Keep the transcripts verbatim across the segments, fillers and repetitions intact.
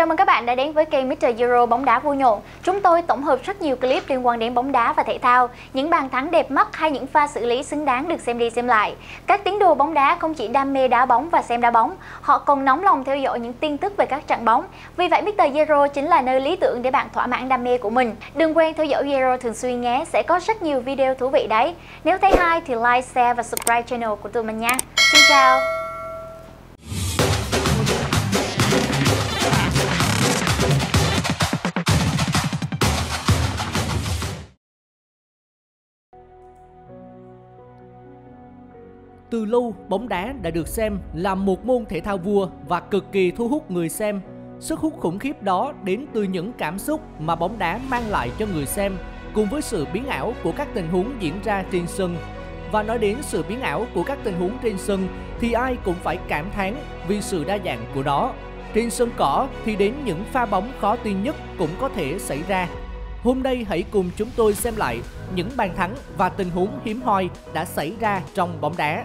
Chào mừng các bạn đã đến với kênh Mr Zero bóng đá vui nhộn. Chúng tôi tổng hợp rất nhiều clip liên quan đến bóng đá và thể thao, những bàn thắng đẹp mắt hay những pha xử lý xứng đáng được xem đi xem lại. Các tín đồ bóng đá không chỉ đam mê đá bóng và xem đá bóng, họ còn nóng lòng theo dõi những tin tức về các trận bóng. Vì vậy Mr Zero chính là nơi lý tưởng để bạn thỏa mãn đam mê của mình. Đừng quên theo dõi Zero thường xuyên nhé, sẽ có rất nhiều video thú vị đấy. Nếu thấy hay thì like, share và subscribe channel của tụi mình nha. Xin chào. Từ lâu, bóng đá đã được xem là một môn thể thao vua và cực kỳ thu hút người xem. Sức hút khủng khiếp đó đến từ những cảm xúc mà bóng đá mang lại cho người xem, cùng với sự biến ảo của các tình huống diễn ra trên sân. Và nói đến sự biến ảo của các tình huống trên sân thì ai cũng phải cảm thán vì sự đa dạng của nó. Trên sân cỏ thì đến những pha bóng khó tin nhất cũng có thể xảy ra. Hôm nay hãy cùng chúng tôi xem lại những bàn thắng và tình huống hiếm hoi đã xảy ra trong bóng đá.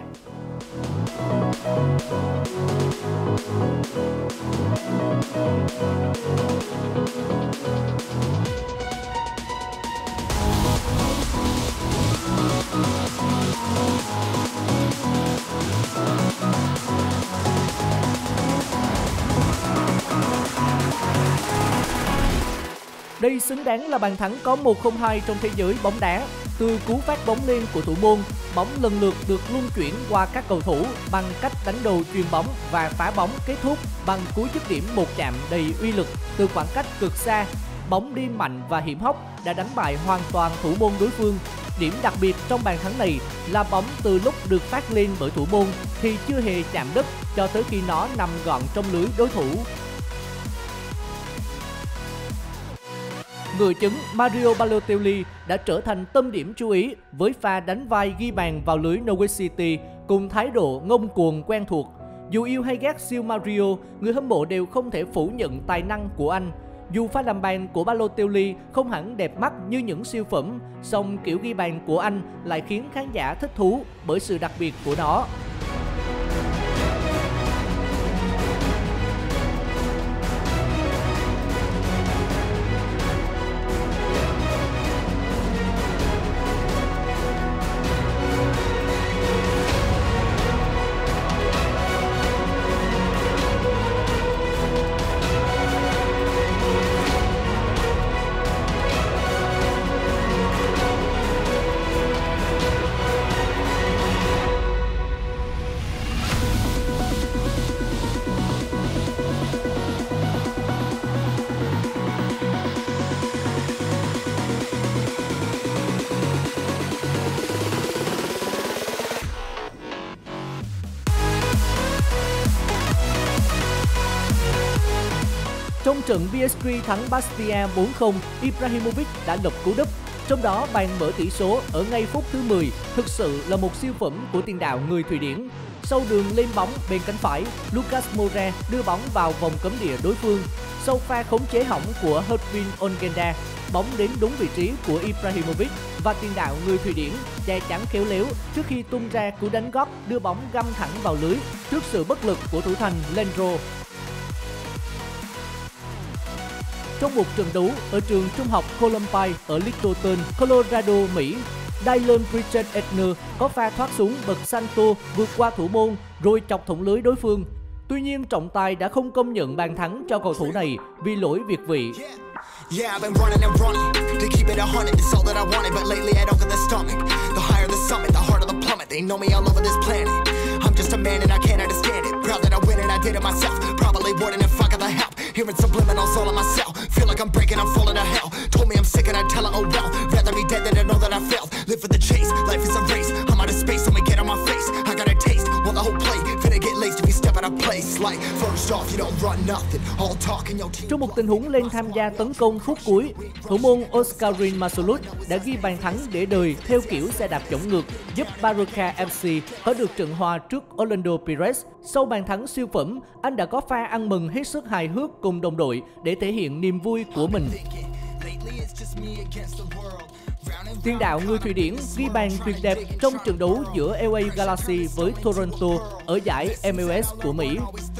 Đây xứng đáng là bàn thắng có một không hai trong thế giới bóng đá. Từ cú phát bóng lên của thủ môn, bóng lần lượt được luân chuyển qua các cầu thủ bằng cách đánh đầu chuyền bóng và phá bóng, kết thúc bằng cú dứt điểm một chạm đầy uy lực từ khoảng cách cực xa. Bóng đi mạnh và hiểm hóc đã đánh bại hoàn toàn thủ môn đối phương. Điểm đặc biệt trong bàn thắng này là bóng từ lúc được phát lên bởi thủ môn thì chưa hề chạm đất cho tới khi nó nằm gọn trong lưới đối thủ. Người chứng Mario Balotelli đã trở thành tâm điểm chú ý với pha đánh vai ghi bàn vào lưới Norwich City cùng thái độ ngông cuồng quen thuộc. Dù yêu hay ghét siêu Mario, người hâm mộ đều không thể phủ nhận tài năng của anh. Dù pha làm bàn của Balotelli không hẳn đẹp mắt như những siêu phẩm, song kiểu ghi bàn của anh lại khiến khán giả thích thú bởi sự đặc biệt của nó. Trong trận pê ét giê thắng Bastia bốn không, Ibrahimovic đã lập cú đúp, trong đó bàn mở tỷ số ở ngay phút thứ mười thực sự là một siêu phẩm của tiền đạo người Thụy Điển. Sau đường lên bóng bên cánh phải, Lucas Moura đưa bóng vào vòng cấm địa đối phương. Sau pha khống chế hỏng của Hervin Ongenda, bóng đến đúng vị trí của Ibrahimovic và tiền đạo người Thụy Điển che chắn khéo léo trước khi tung ra cú đánh góp đưa bóng găm thẳng vào lưới trước sự bất lực của thủ thành Leno. Trong một trận đấu ở trường trung học Columbia ở Littleton, Colorado, Mỹ, Dylan Pritchard Edner có pha thoát súng bật Santo vượt qua thủ môn rồi chọc thủng lưới đối phương. Tuy nhiên, trọng tài đã không công nhận bàn thắng cho cầu thủ này vì lỗi việt vị. Hearing subliminals all in myself, feel like I'm breaking, I'm falling to hell. Told me I'm sick and I tell her, oh well. Rather be dead than to know that I failed. Live for the chase, life is a race. I'm out of space, I'ma get on my face. I got a taste, want the whole play. Finna get laced if you step out of place. Like first off, you don't run nothing. All talk in your team. Trong một tình huống lên tham gia tấn công phút cuối, thủ môn Oscarin Masolut đã ghi bàn thắng để đời theo kiểu xe đạp chổng ngược, giúp Baruca ép xê có được trận hòa trước Orlando Pires. Sau bàn thắng siêu phẩm, anh đã có pha ăn mừng hết sức hài hước cùng đồng đội để thể hiện niềm vui của mình. Tiền đạo người Thụy Điển ghi bàn tuyệt đẹp trong trận đấu giữa lờ a Galaxy với Toronto ở giải em lờ ét của Mỹ.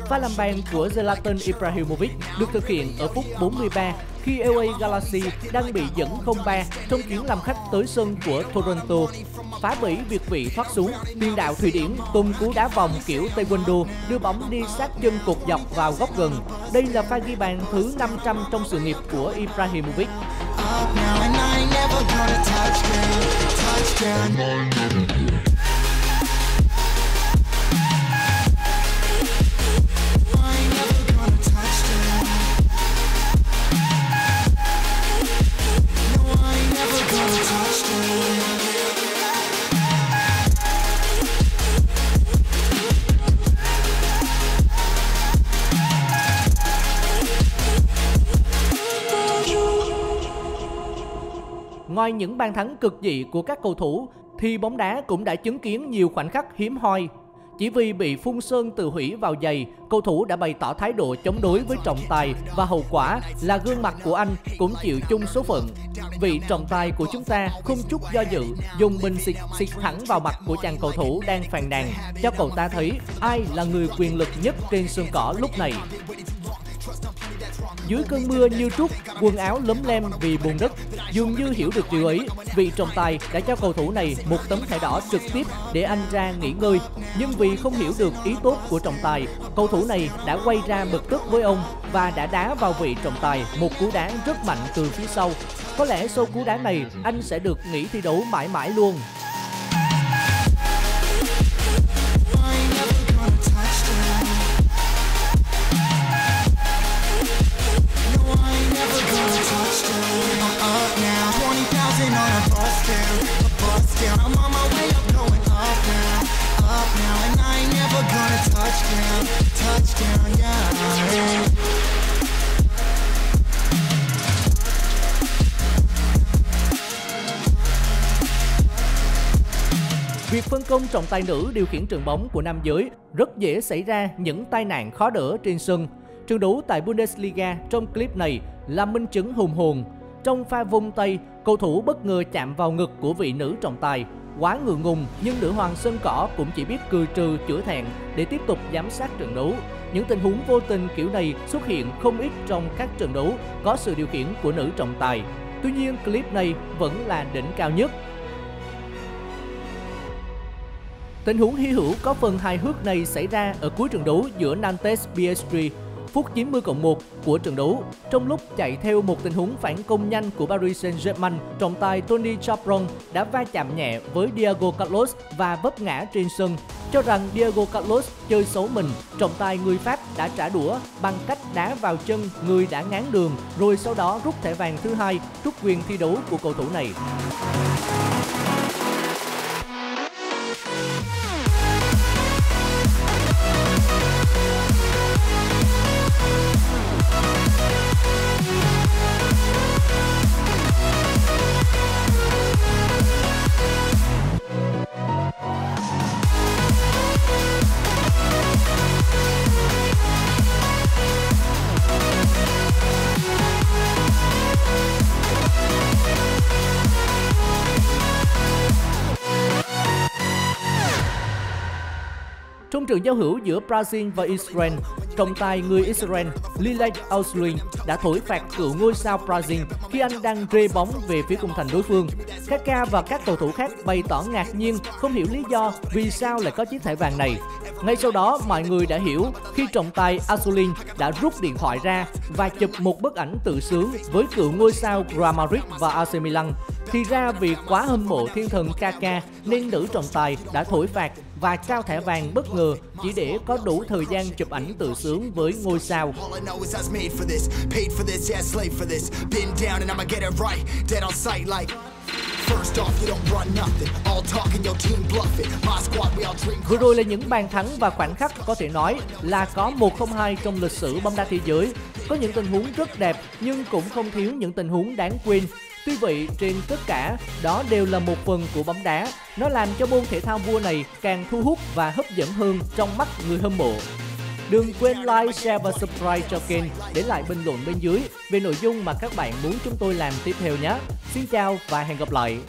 Pha làm bàn của Zlatan Ibrahimovic được thực hiện ở phút bốn mươi ba khi lờ a Galaxy đang bị dẫn không ba trong chuyến làm khách tới sân của Toronto. Phá bẫy việt vị thoát xuống, tiền đạo Thụy Điển tung cú đá vòng kiểu taekwondo đưa bóng đi sát chân cột dọc vào góc gần. Đây là pha ghi bàn thứ năm trăm trong sự nghiệp của Ibrahimovic. Ngoài những bàn thắng cực dị của các cầu thủ, thì bóng đá cũng đã chứng kiến nhiều khoảnh khắc hiếm hoi. Chỉ vì bị phun sơn tự hủy vào giày, cầu thủ đã bày tỏ thái độ chống đối với trọng tài và hậu quả là gương mặt của anh cũng chịu chung số phận. Vị trọng tài của chúng ta không chút do dự, dùng bình xịt xịt thẳng vào mặt của chàng cầu thủ đang phàn nàn, cho cậu ta thấy ai là người quyền lực nhất trên sân cỏ lúc này. Dưới cơn mưa như trút, quần áo lấm lem vì bùn đất, dường như hiểu được điều ấy, vị trọng tài đã cho cầu thủ này một tấm thẻ đỏ trực tiếp để anh ra nghỉ ngơi. Nhưng vì không hiểu được ý tốt của trọng tài, cầu thủ này đã quay ra bực tức với ông và đã đá vào vị trọng tài một cú đá rất mạnh từ phía sau. Có lẽ sau cú đá này, anh sẽ được nghỉ thi đấu mãi mãi luôn. Việc phân công trọng tài nữ điều khiển trường bóng của nam giới rất dễ xảy ra những tai nạn khó đỡ trên sân. Trận đấu tại Bundesliga trong clip này là minh chứng hùng hồn. Trong pha vung tay, cầu thủ bất ngờ chạm vào ngực của vị nữ trọng tài. Quá ngượng ngùng, nhưng nữ hoàng sân cỏ cũng chỉ biết cười trừ chữa thẹn để tiếp tục giám sát trận đấu. Những tình huống vô tình kiểu này xuất hiện không ít trong các trận đấu có sự điều khiển của nữ trọng tài. Tuy nhiên, clip này vẫn là đỉnh cao nhất. Tình huống hy hữu có phần hài hước này xảy ra ở cuối trận đấu giữa Nantes pê ét giê. Phút chín mươi cộng một của trận đấu, trong lúc chạy theo một tình huống phản công nhanh của Paris Saint-Germain, trọng tài Tony Chapron đã va chạm nhẹ với Diego Carlos và vấp ngã trên sân. Cho rằng Diego Carlos chơi xấu mình, trọng tài người Pháp đã trả đũa bằng cách đá vào chân người đã ngáng đường, rồi sau đó rút thẻ vàng thứ hai, rút quyền thi đấu của cầu thủ này. Trong trận giao hữu giữa Brazil và Israel, trọng tài người Israel Lilian Auslin đã thổi phạt cựu ngôi sao Brazil khi anh đang rê bóng về phía khung thành đối phương. Kaká và các cầu thủ khác bày tỏ ngạc nhiên không hiểu lý do vì sao lại có chiếc thẻ vàng này. Ngay sau đó, mọi người đã hiểu khi trọng tài Auslin đã rút điện thoại ra và chụp một bức ảnh tự sướng với cựu ngôi sao Grammaric và a xê Milan. Thì ra vì quá hâm mộ thiên thần Kaká nên nữ trọng tài đã thổi phạt và trao thẻ vàng bất ngờ chỉ để có đủ thời gian chụp ảnh tự sướng với ngôi sao. Vừa rồi là những bàn thắng và khoảnh khắc có thể nói là có một không hai trong lịch sử bóng đá thế giới. Có những tình huống rất đẹp nhưng cũng không thiếu những tình huống đáng quên. Tuy vậy, trên tất cả, đó đều là một phần của bóng đá. Nó làm cho môn thể thao vua này càng thu hút và hấp dẫn hơn trong mắt người hâm mộ. Đừng quên like, share và subscribe cho kênh, để lại bình luận bên dưới về nội dung mà các bạn muốn chúng tôi làm tiếp theo nhé. Xin chào và hẹn gặp lại.